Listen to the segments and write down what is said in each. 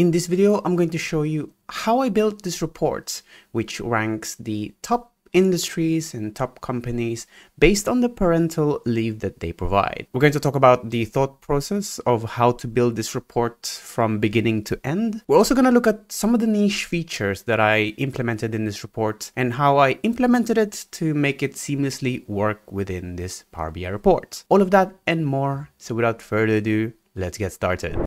In this video, I'm going to show you how I built this report, which ranks the top industries and top companies based on the parental leave that they provide. We're going to talk about the thought process of how to build this report from beginning to end. We're also going to look at some of the niche features that I implemented in this report and how I implemented it to make it seamlessly work within this Power BI report. All of that and more. So without further ado, let's get started.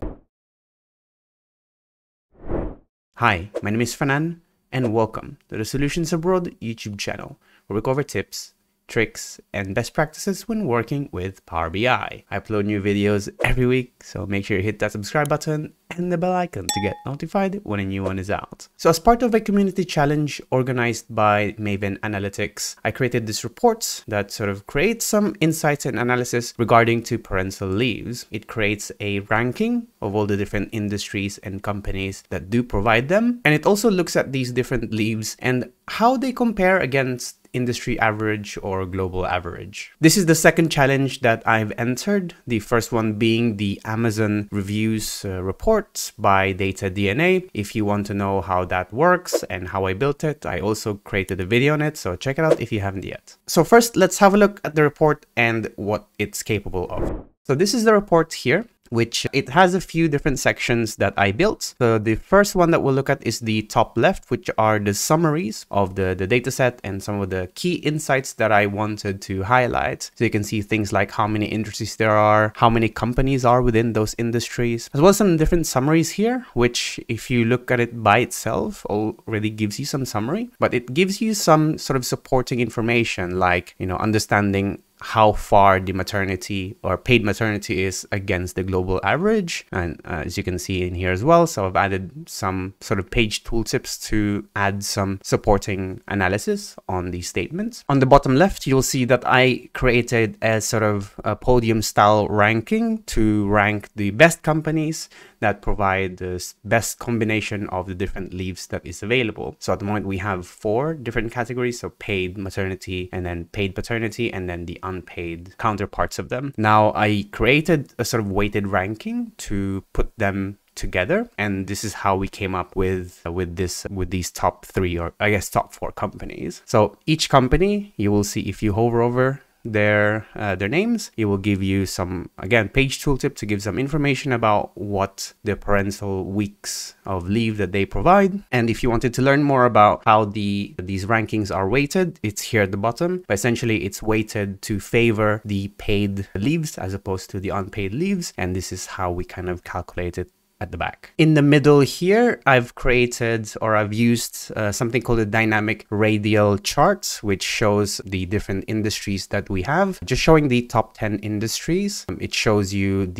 Hi, my name is Fernan, and welcome to the Solutions Abroad YouTube channel, where we cover tips, tricks, and best practices when working with Power BI. I upload new videos every week, so make sure you hit that subscribe button and the bell icon to get notified when a new one is out. So as part of a community challenge organized by Maven Analytics, I created this report that sort of creates some insights and analysis regarding to parental leaves. It creates a ranking of all the different industries and companies that do provide them. And it also looks at these different leaves and how they compare against industry average or global average. This is the second challenge that I've entered, the first one being the Amazon reviews report by DataDNA. If you want to know how that works and how I built it, I also created a video on it, so check it out if you haven't yet. So first, let's have a look at the report and what it's capable of. So this is the report here, which it has a few different sections that I built. So the first one that we'll look at is the top left, which are the summaries of the data set and some of the key insights that I wanted to highlight. So you can see things like how many industries there are, how many companies are within those industries, as well as some different summaries here, which if you look at it by itself already gives you some summary, but it gives you some sort of supporting information like, you know, understanding how far the maternity or paid maternity is against the global average. And as you can see in here as well, so I've added some sort of page tooltips to add some supporting analysis on these statements. On the bottom left, you'll see that I created a sort of a podium style ranking to rank the best companies that provide the best combination of the different leaves that is available. So at the moment we have four different categories, so paid maternity and then paid paternity and then the unpaid counterparts of them. Now I created a sort of weighted ranking to put them together, and this is how we came up with these top three, or I guess top four companies. So each company, you will see if you hover over their names, it will give you some, again, page tooltip to give some information about what the parental weeks of leave that they provide. And if you wanted to learn more about how these rankings are weighted, it's here at the bottom, but essentially it's weighted to favor the paid leaves as opposed to the unpaid leaves. And this is how we kind of calculate it at the back. In the middle here, I've created, or I've used something called a dynamic radial chart, which shows the different industries that we have, just showing the top 10 industries. It shows you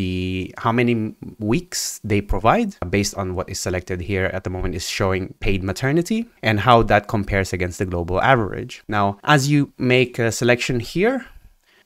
how many weeks they provide based on what is selected here. At the moment is showing paid maternity and how that compares against the global average. Now, as you make a selection here,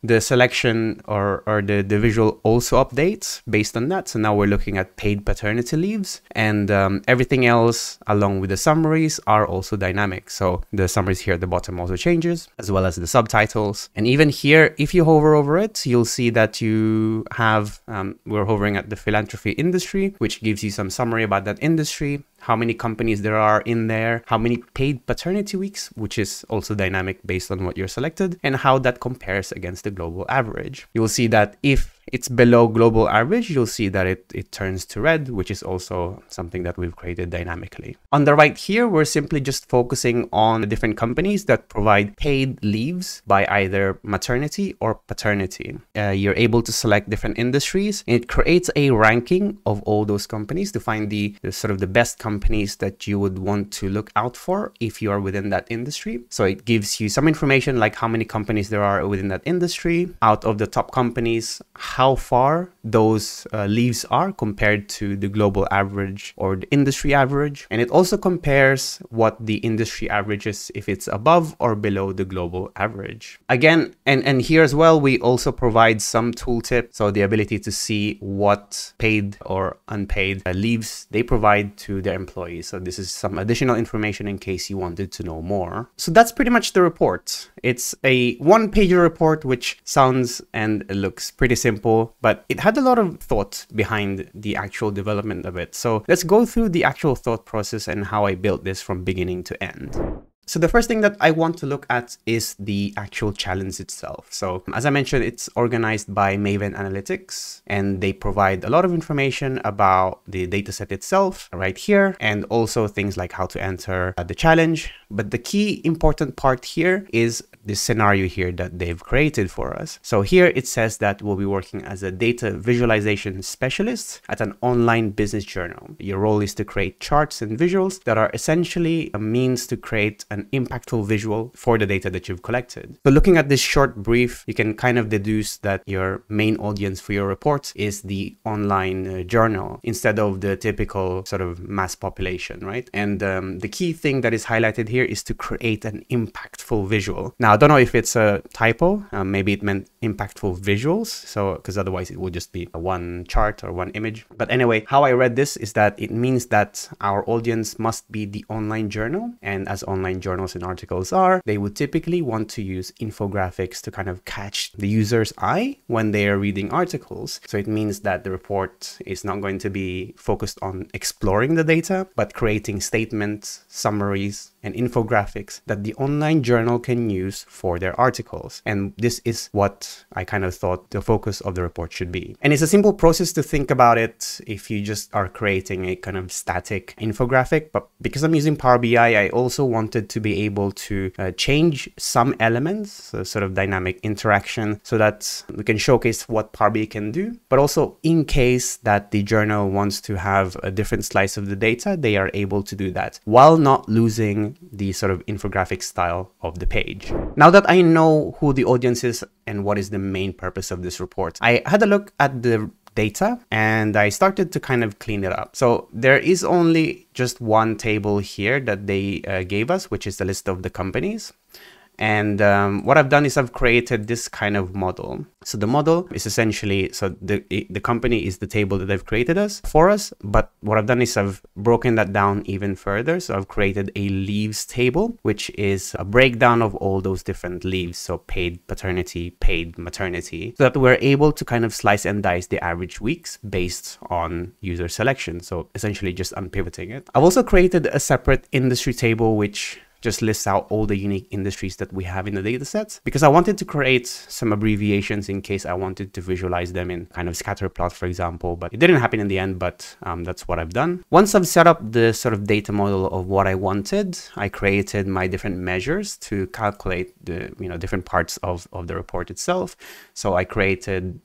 the selection or the visual also updates based on that. So now we're looking at paid paternity leaves, and everything else along with the summaries are also dynamic. So the summaries here at the bottom also changes, as well as the subtitles. And even here, if you hover over it, you'll see that you have, we're hovering at the philanthropy industry, which gives you some summary about that industry, how many companies there are in there, how many paid paternity weeks, which is also dynamic based on what you're selected, and how that compares against the global average. You will see that if it's below global average, you'll see that it turns to red, which is also something that we've created dynamically. On the right here, we're simply just focusing on the different companies that provide paid leaves by either maternity or paternity. You're able to select different industries, and it creates a ranking of all those companies to find the sort of the best companies that you would want to look out for if you are within that industry. So it gives you some information like how many companies there are within that industry, out of the top companies, how far those leaves are compared to the global average or the industry average. And it also compares what the industry average is, if it's above or below the global average. Again, and here as well, we also provide some tooltip. So the ability to see what paid or unpaid leaves they provide to their employees. So this is some additional information in case you wanted to know more. So that's pretty much the report. It's a one-pager report, which sounds and looks pretty simple. simple, but it had a lot of thought behind the actual development of it. So let's go through the actual thought process and how I built this from beginning to end. So the first thing that I want to look at is the actual challenge itself. So as I mentioned, it's organized by Maven Analytics, and they provide a lot of information about the dataset itself right here, and also things like how to enter the challenge. But the key important part here is this scenario here that they've created for us. So here it says that we'll be working as a data visualization specialist at an online business journal. Your role is to create charts and visuals that are essentially a means to create an impactful visual for the data that you've collected. So looking at this short brief, you can kind of deduce that your main audience for your report is the online journal instead of the typical sort of mass population, right? And the key thing that is highlighted here is to create an impactful visual. Now, I don't know if it's a typo, maybe it meant impactful visuals, so because otherwise it would just be one chart or one image. But anyway, how I read this is that it means that our audience must be the online journal, and as online journals and articles are, they would typically want to use infographics to kind of catch the user's eye when they are reading articles. So it means that the report is not going to be focused on exploring the data, but creating statements, summaries, and infographics that the online journal can use for their articles. And this is what I kind of thought the focus of the report should be. And it's a simple process to think about it if you just are creating a kind of static infographic. But because I'm using Power BI, I also wanted to be able to change some elements, so sort of dynamic interaction, so that we can showcase what Power BI can do. But also in case that the journal wants to have a different slice of the data, they are able to do that while not losing the sort of infographic style of the page. Now that I know who the audience is and what is the main purpose of this report, I had a look at the data and I started to kind of clean it up. So there is only just one table here that they gave us, which is the list of the companies. And what I've done is I've created this kind of model. So the model is essentially, so the company is the table that they've created for us. But what I've done is I've broken that down even further. So I've created a leaves table, which is a breakdown of all those different leaves. So paid paternity, paid maternity, so that we're able to kind of slice and dice the average weeks based on user selection. So essentially just unpivoting it. I've also created a separate industry table, which just lists out all the unique industries that we have in the data sets, because I wanted to create some abbreviations in case I wanted to visualize them in kind of scatter plot, for example, but it didn't happen in the end, but that's what I've done. Once I've set up the sort of data model of what I wanted, I created my different measures to calculate the, you know, different parts of the report itself. So I created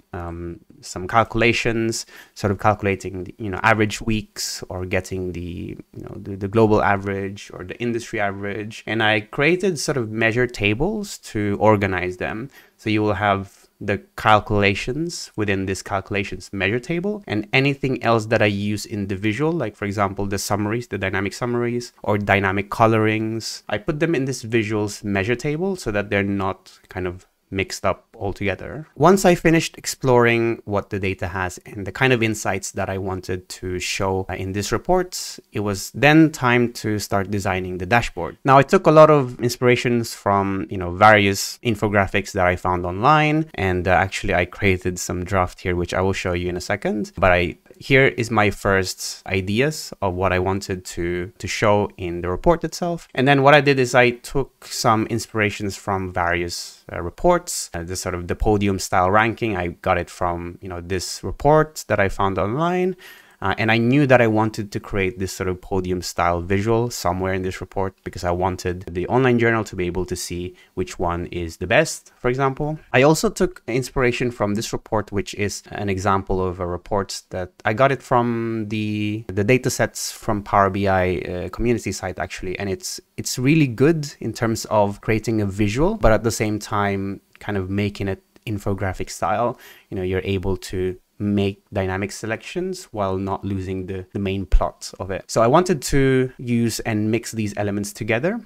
some calculations, sort of calculating the, you know, average weeks, or getting the, you know, the global average or the industry average. And I created sort of measure tables to organize them. So you will have the calculations within this calculations measure table, and anything else that I use in the visual, like for example, the summaries, the dynamic summaries or dynamic colorings, I put them in this visuals measure table so that they're not kind of mixed up altogether. Once I finished exploring what the data has and the kind of insights that I wanted to show in this report, it was then time to start designing the dashboard. Now, I took a lot of inspirations from, you know, various infographics that I found online, and actually I created some draft here, which I will show you in a second. But here is my first ideas of what I wanted to show in the report itself. And then what I did is I took some inspirations from various reports, the sort of the podium style ranking. I got it from, you know, this report that I found online. And I knew that I wanted to create this sort of podium style visual somewhere in this report, because I wanted the online journal to be able to see which one is the best, for example. I also took inspiration from this report, which is an example of a report that I got it from the datasets from Power BI community site, actually. And it's really good in terms of creating a visual, but at the same time, kind of making it infographic style. You know, you're able to make dynamic selections while not losing the main plot of it. So I wanted to use and mix these elements together.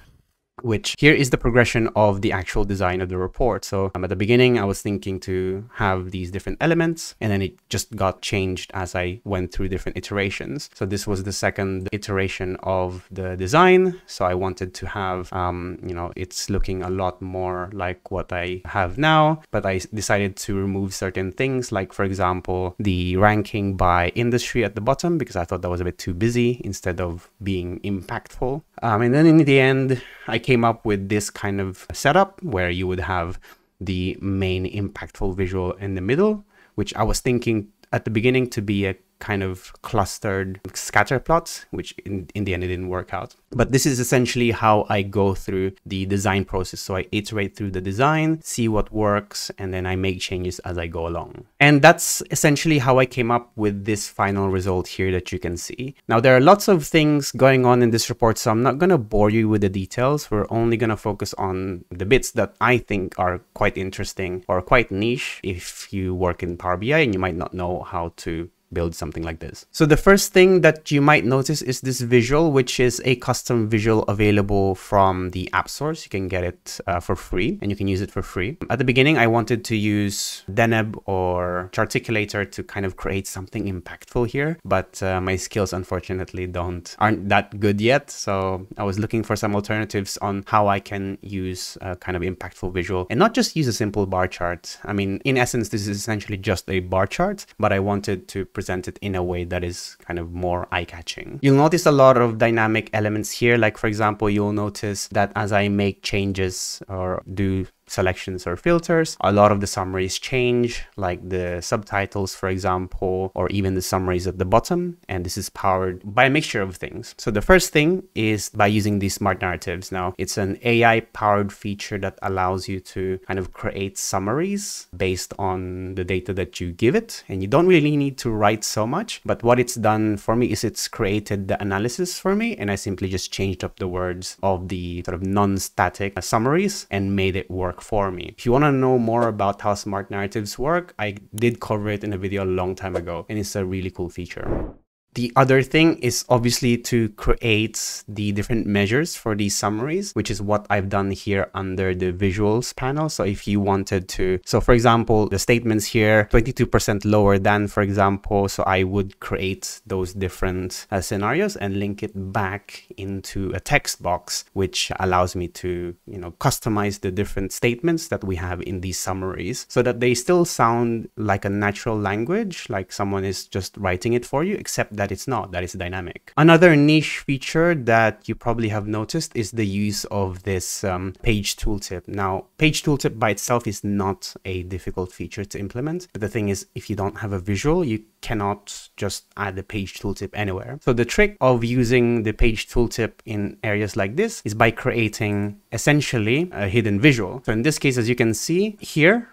which here is the progression of the actual design of the report. So at the beginning, I was thinking to have these different elements, and then it just got changed as I went through different iterations. So this was the second iteration of the design. So I wanted to have, you know, it's looking a lot more like what I have now, but I decided to remove certain things, like, for example, the ranking by industry at the bottom, because I thought that was a bit too busy instead of being impactful. And then in the end, I came up with this kind of setup where you would have the main impactful visual in the middle, which I was thinking at the beginning to be a kind of clustered scatter plots, which in the end it didn't work out. But this is essentially how I go through the design process. So I iterate through the design, see what works, and then I make changes as I go along. And that's essentially how I came up with this final result here that you can see. Now, there are lots of things going on in this report, so I'm not going to bore you with the details. We're only going to focus on the bits that I think are quite interesting or quite niche if you work in Power BI and you might not know how to build something like this. So the first thing that you might notice is this visual, which is a custom visual available from the app source. You can get it for free, and you can use it for free. At the beginning, I wanted to use Deneb or Charticulator to kind of create something impactful here, but my skills unfortunately aren't that good yet. So I was looking for some alternatives on how I can use a kind of impactful visual and not just use a simple bar chart. I mean, in essence, this is essentially just a bar chart, but I wanted to present it in a way that is kind of more eye-catching. You'll notice a lot of dynamic elements here. Like, for example, you'll notice that as I make changes or do selections or filters, a lot of the summaries change, like the subtitles, for example, or even the summaries at the bottom. And this is powered by a mixture of things. So the first thing is by using these smart narratives. Now, it's an AI powered feature that allows you to kind of create summaries based on the data that you give it. And you don't really need to write so much, but what it's done for me is it's created the analysis for me. And I simply just changed up the words of the sort of non-static summaries and made it work for me. If you want to know more about how smart narratives work, I did cover it in a video a long time ago, and it's a really cool feature. The other thing is obviously to create the different measures for these summaries, which is what I've done here under the visuals panel. So if you wanted to, so for example, the statements here, 22% lower than, for example, so I would create those different scenarios and link it back into a text box, which allows me to, you know, customize the different statements that we have in these summaries so that they still sound like a natural language, like someone is just writing it for you, except that it's not, that it's dynamic. Another niche feature that you probably have noticed is the use of this page tooltip. Now, page tooltip by itself is not a difficult feature to implement, but the thing is, if you don't have a visual, you cannot just add the page tooltip anywhere. So the trick of using the page tooltip in areas like this is by creating essentially a hidden visual. So in this case, as you can see here,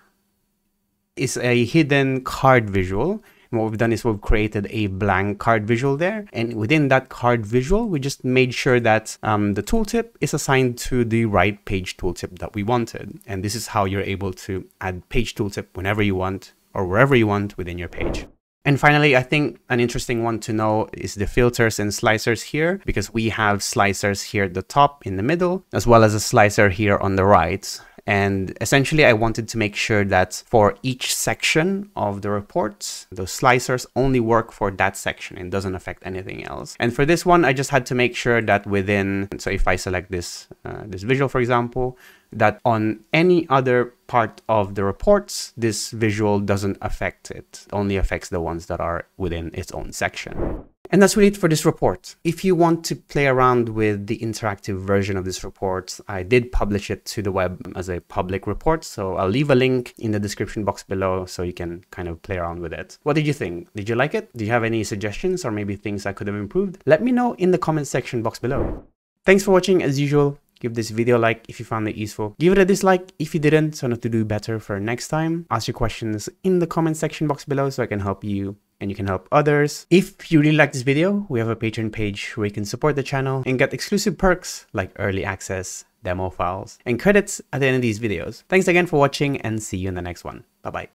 is a hidden card visual. What we've done is we've created a blank card visual there, and within that card visual we just made sure that the tooltip is assigned to the right page tooltip that we wanted. And this is how you're able to add page tooltip whenever you want or wherever you want within your page. And finally, I think an interesting one to know is the filters and slicers here, because we have slicers here at the top in the middle, as well as a slicer here on the right. And essentially, I wanted to make sure that for each section of the report, those slicers only work for that section and doesn't affect anything else. And for this one, I just had to make sure that within, so if I select this, this visual, for example, that on any other part of the reports, this visual doesn't affect it. It only affects the ones that are within its own section. And that's really it for this report. If you want to play around with the interactive version of this report, I did publish it to the web as a public report. So I'll leave a link in the description box below so you can kind of play around with it. What did you think? Did you like it? Do you have any suggestions or maybe things I could have improved? Let me know in the comment section box below. Thanks for watching as usual. Give this video a like if you found it useful. Give it a dislike if you didn't, so not to do better for next time. Ask your questions in the comment section box below so I can help you and you can help others. If you really like this video, we have a Patreon page where you can support the channel and get exclusive perks like early access, demo files, and credits at the end of these videos. Thanks again for watching and see you in the next one. Bye-bye.